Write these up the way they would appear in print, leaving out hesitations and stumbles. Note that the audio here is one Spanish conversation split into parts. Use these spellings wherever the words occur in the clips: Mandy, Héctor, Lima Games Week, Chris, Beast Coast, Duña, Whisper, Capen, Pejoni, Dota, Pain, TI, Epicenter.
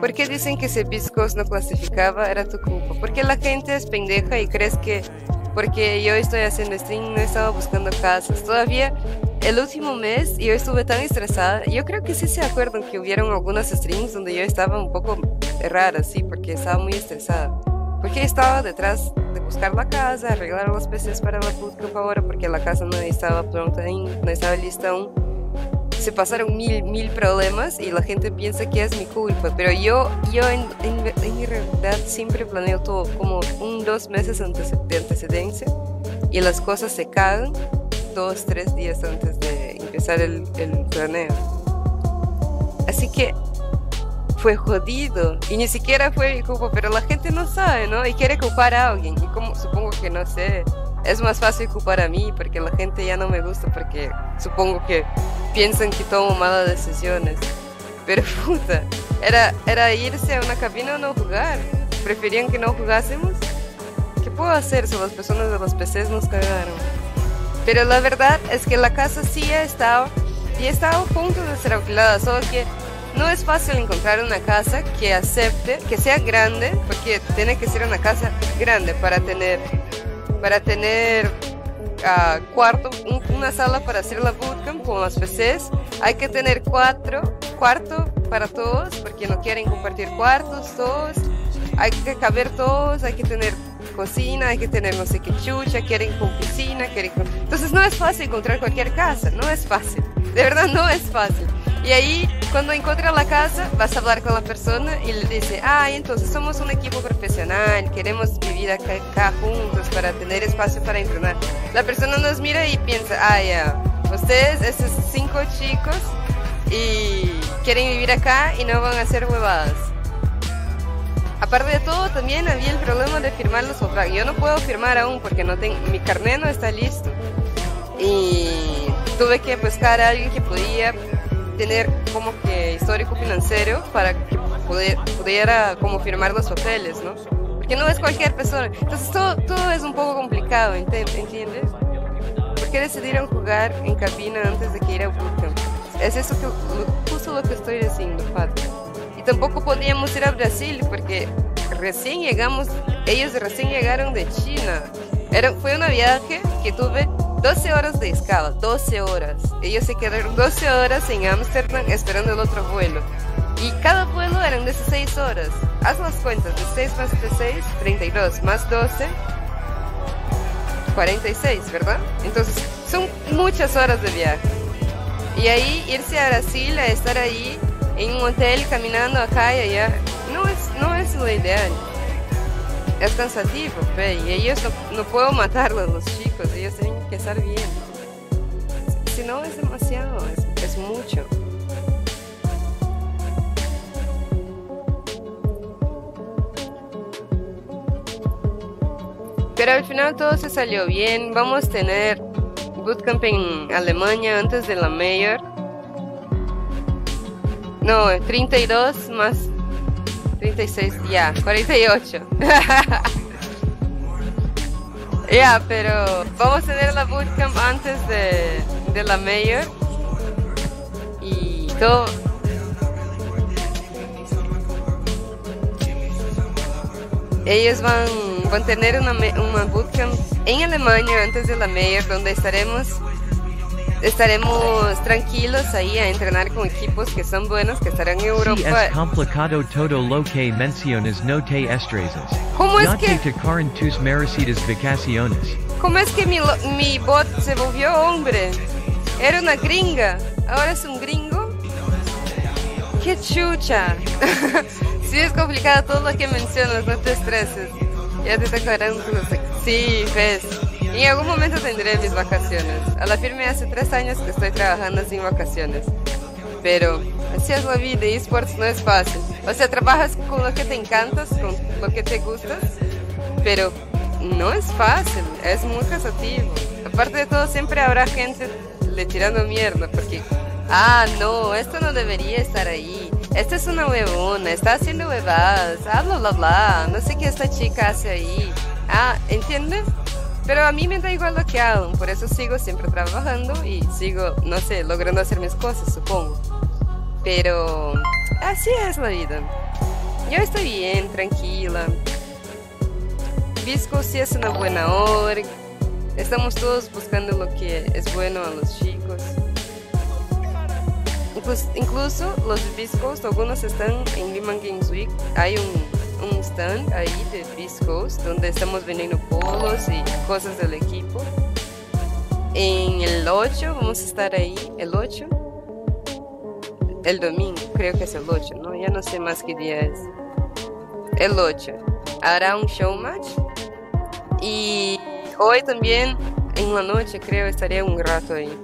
¿Por qué dicen que si Beast Coast no clasificaba era tu culpa? Porque la gente es pendeja y crees que porque yo estoy haciendo stream no estaba buscando casas. Todavía el último mes yo estuve tan estresada. Yo creo que sí se acuerdan que hubieron algunas streams donde yo estaba un poco rara, sí, porque estaba muy estresada. Porque estaba detrás de buscar la casa, arreglar los PCs para la bootcamp ahora, porque la casa no estaba pronta aún, no estaba lista aún. Se pasaron mil problemas y la gente piensa que es mi culpa, pero yo en realidad siempre planeo todo como 1 o 2 meses antes de antecedencia y las cosas se caen 2 o 3 días antes de empezar el planeo. Así que fue jodido y ni siquiera fue mi culpa, pero la gente no sabe, ¿no? Y quiere culpar a alguien y como supongo que no sé. Es más fácil culpar a mí porque la gente ya no me gusta porque supongo que piensan que tomo malas decisiones. Pero puta, era irse a una cabina o no jugar. ¿Preferían que no jugásemos? ¿Qué puedo hacer si las personas de los PCs nos cagaron? Pero la verdad es que la casa sí ha estado y estaba a punto de ser alquilada, solo que no es fácil encontrar una casa que acepte, que sea grande, porque tiene que ser una casa grande para tener cuarto, una sala para hacer la bootcamp con las PCs. Hay que tener cuarto para todos, porque no quieren compartir cuartos todos. Hay que caber todos, hay que tener cocina, hay que tener no sé qué chucha, quieren con piscina, quieren con... Entonces no es fácil encontrar cualquier casa, no es fácil. De verdad no es fácil. Y ahí, cuando encuentras la casa, vas a hablar con la persona y le dices, ah, entonces somos un equipo profesional, queremos vivir acá juntos para tener espacio para entrenar. La persona nos mira y piensa, ah, ya, ustedes, estos 5 chicos, y quieren vivir acá y no van a hacer huevadas. Aparte de todo, también había el problema de firmar los contratos. Yo no puedo firmar aún porque no tengo, mi carnet no está listo. Y tuve que buscar a alguien que podía tener como que histórico financiero para que pudiera como firmar los papeles, ¿no? Porque no es cualquier persona. Entonces todo es un poco complicado, ¿entiendes? ¿Por qué decidieron jugar en cabina antes de que ir a bootcamp? Es eso justo lo que estoy diciendo, Pato. Y tampoco podíamos ir a Brasil porque recién llegamos, ellos recién llegaron de China. Fue un viaje que tuve 12 horas de escala, 12 horas. Ellos se quedaron 12 horas en Ámsterdam esperando el otro vuelo. Y cada vuelo eran 16 horas. Haz las cuentas, 16 más 16, 32, más 12, 46, ¿verdad? Entonces, son muchas horas de viaje. Y ahí irse a Brasil, a estar ahí en un hotel, caminando acá y allá, no es lo ideal. Es cansativo, fe, y ellos no puedo matarlos, los chicos, ellos tienen que estar bien. Si no, es demasiado, es mucho. Pero al final todo se salió bien, vamos a tener bootcamp en Alemania antes de la Mayor. No, 32 más... 36, ya, 48. Ya, pero vamos a tener la bootcamp antes de la Mayor. Y todo. Ellos van a tener una bootcamp en Alemania antes de la Mayor, donde estaremos tranquilos ahí a entrenar con equipos que son buenos, que estarán en Europa. Sí, es complicado todo lo que mencionas, no te estreses. ¿Cómo es que te tocaron tus merecidas vacaciones? ¿Cómo es que mi bot se volvió hombre? Era una gringa, ahora es un gringo. ¡Qué chucha! Sí, es complicado todo lo que mencionas, no te estreses. Ya te tocarán tus... Sí, ves. En algún momento tendré mis vacaciones. A la firme hace 3 años que estoy trabajando sin vacaciones. Pero así es la vida y esports no es fácil. O sea, trabajas con lo que te encantas, con lo que te gustas, pero no es fácil, es muy cansativo. Aparte de todo, siempre habrá gente le tirando mierda porque... Ah, no, esto no debería estar ahí. Esta es una huevona, está haciendo huevadas, bla bla bla, no sé qué esta chica hace ahí. Ah, ¿entiendes? Pero a mí me da igual lo que hago, por eso sigo siempre trabajando y sigo, no sé, logrando hacer mis cosas, supongo. Pero así es la vida. Yo estoy bien, tranquila. Beast Coast sí es una buena org. Estamos todos buscando lo que es bueno a los chicos. Incluso los de Beast Coast, algunos están en Lima Games Week. Hay un stand ahí de Beast Coast donde estamos vendiendo polos y cosas del equipo. En el 8 vamos a estar ahí, el 8. El domingo, creo que es el 8, ¿no? Ya no sé más qué día es. El 8. Hará un show match. Y hoy también, en la noche, creo, estaré un rato ahí.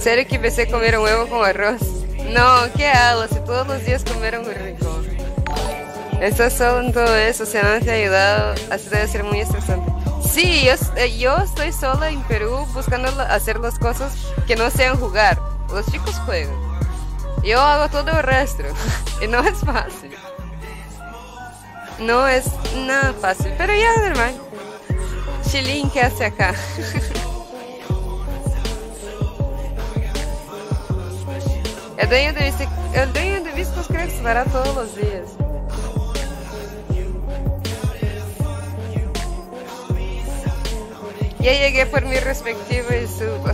¿Serio que empecé a comer un huevo con arroz? No, ¿qué hago? Si todos los días comieron muy rico. Estás solo en todo eso, se no te ha ayudado, así debe ser muy estresante. Sí, yo estoy sola en Perú buscando hacer las cosas que no sean jugar. Los chicos juegan. Yo hago todo el resto. Y no es fácil. No es nada fácil, pero ya normal. Chilín, ¿qué hace acá? El dueño de Viscos creo que se verá todos los días. Ya llegué por mi respectivo y subo.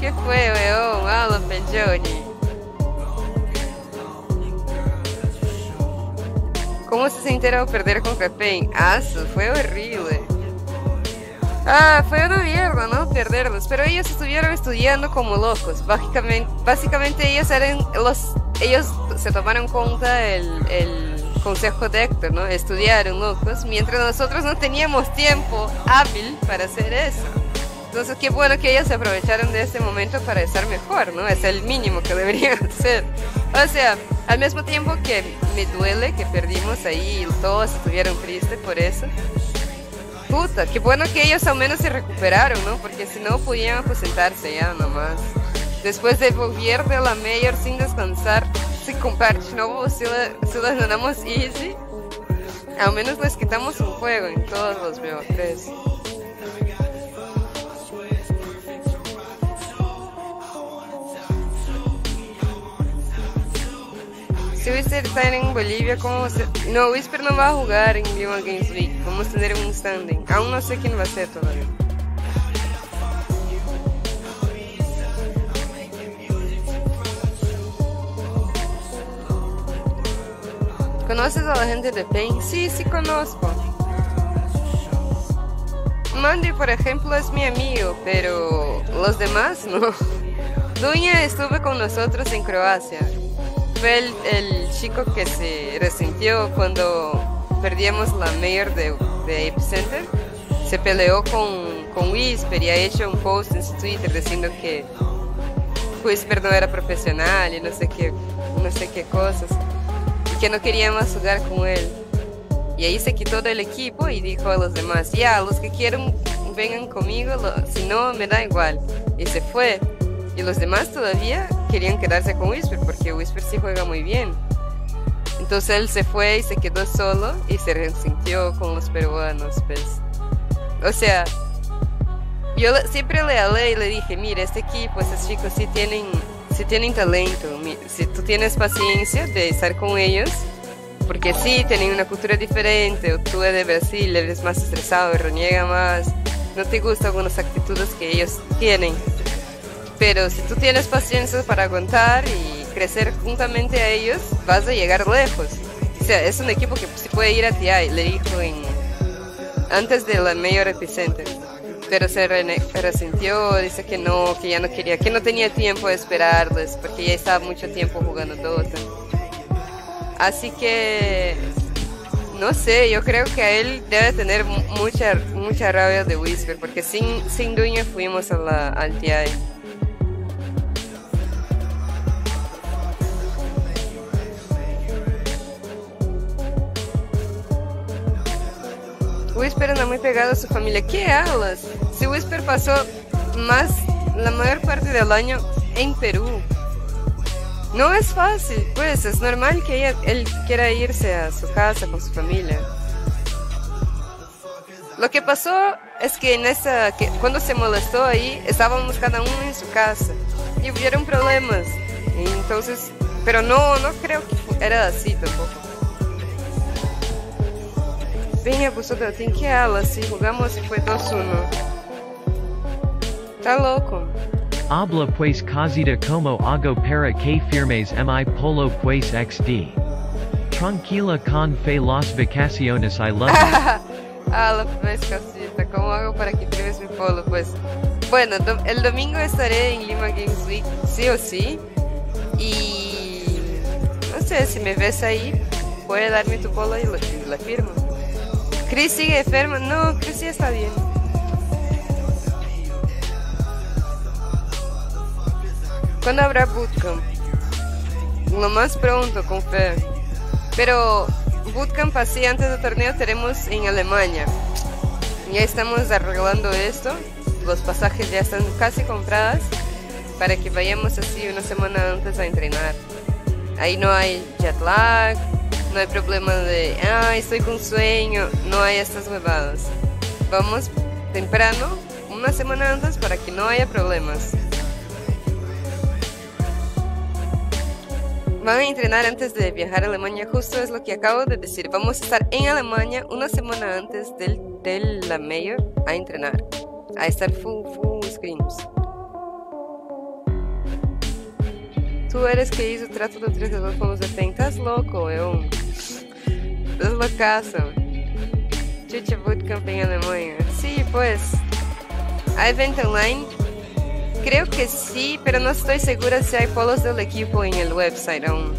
¿Qué fue, weón? Hola, Pejoni. ¿Cómo se sintieron perder con Capen? Ah, fue horrible. Ah, fue una mierda, ¿no? Perderlos. Pero ellos estuvieron estudiando como locos. Básicamente ellos se tomaron cuenta el consejo de Héctor, ¿no? Estudiaron locos, mientras nosotros no teníamos tiempo hábil para hacer eso. Entonces, qué bueno que ellos se aprovecharon de este momento para estar mejor, ¿no? Es el mínimo que deberían hacer. O sea, al mismo tiempo que me duele que perdimos ahí y todos estuvieron tristes por eso. Puta, qué bueno que ellos al menos se recuperaron, ¿no? Porque si no, podían sentarse ya nomás. Después de volver de la mayor sin descansar, si compartimos, si las ganamos easy, al menos les quitamos un juego en todos los BO3. Si Whisper está en Bolivia, ¿cómo se...? No, Whisper no va a jugar en Lima Games Week. Vamos a tener un standing. Aún no sé quién va a ser todavía. ¿Conoces a la gente de Pain? Sí, sí conozco. Mandy, por ejemplo, es mi amigo, pero los demás no. Duña estuvo con nosotros en Croacia. Fue el chico que se resintió cuando perdíamos la mayor de Epicenter. Se peleó con Whisper y ha hecho un post en su Twitter diciendo que Whisper no era profesional y no sé qué cosas, y que no quería más jugar con él. Y ahí se quitó del equipo y dijo a los demás, ya, los que quieran vengan conmigo, si no me da igual. Y se fue. Y los demás todavía querían quedarse con Whisper, porque Whisper sí juega muy bien. Entonces él se fue y se quedó solo y se resintió con los peruanos, pues. O sea, yo siempre le hablé y le dije, mira, este equipo, estos chicos sí tienen talento. Si tú tienes paciencia de estar con ellos, porque sí, tienen una cultura diferente, o tú eres de Brasil, eres más estresado, reniega más, no te gustan algunas actitudes que ellos tienen. Pero si tú tienes paciencia para aguantar y crecer juntamente a ellos, vas a llegar lejos. O sea, es un equipo que sí puede ir a TI, le dijo antes de la mayor Epicenter. Pero se resintió, dice que no, que ya no quería, que no tenía tiempo de esperarles, porque ya estaba mucho tiempo jugando Dota. Así que, no sé, yo creo que a él debe tener mucha rabia de Whisper, porque sin Duña fuimos al TI. Whisper anda muy pegado a su familia. ¿Qué hablas? Si Whisper pasó la mayor parte del año en Perú. No es fácil, pues es normal que él quiera irse a su casa con su familia. Lo que pasó es que, cuando se molestó ahí, estábamos cada uno en su casa y hubieron problemas. Entonces, pero no creo que era así tampoco. Venha, vosotros, ¿en qué hablas? Si jugamos y fue 2-1. Está loco. Habla pues casita como hago para que firmes mi polo pues XD. Tranquila con fe las vacaciones, I love you. Habla pues casita, ¿cómo hago para que firmes mi polo pues? Bueno, el domingo estaré en Lima Games Week, sí o sí. Y no sé, si me ves ahí, puedes darme tu polo y la firmo. Chris sigue enfermo. No, Chris ya está bien. ¿Cuándo habrá bootcamp? Lo más pronto, con fe. Pero bootcamp así antes del torneo tenemos en Alemania. Ya estamos arreglando esto. Los pasajes ya están casi comprados, para que vayamos así una semana antes a entrenar. Ahí no hay jet lag, no hay problema de estoy con sueño, no hay estas huevadas. Vamos temprano, una semana antes, para que no haya problemas. Van a entrenar antes de viajar a Alemania, justo es lo que acabo de decir. Vamos a estar en Alemania una semana antes de la mayor a entrenar, a estar full screams. Tú eres que hizo trato de 3 con los de Pain. Estás loco, eu. Estás locazo. Chucha bootcamp en Alemania. Sí, pues. Hay venta online. Creo que sí, pero no estoy segura si hay polos del equipo en el website aún.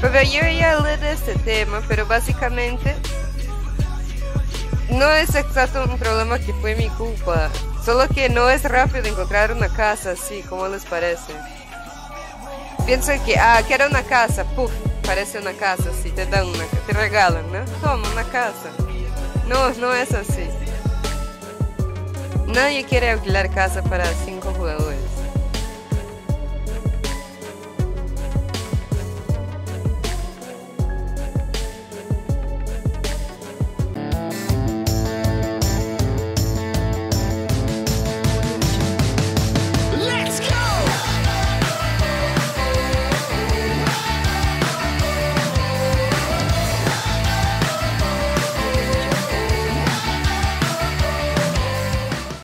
Pero yo ya hablé de este tema, pero básicamente no es exacto un problema que fue mi culpa. Solo que no es rápido encontrar una casa así, como les parece. Pienso que, quiero una casa, puff, parece una casa así, te dan una, te regalan, ¿no? Toma, una casa. No, no es así. Nadie quiere alquilar casa para 5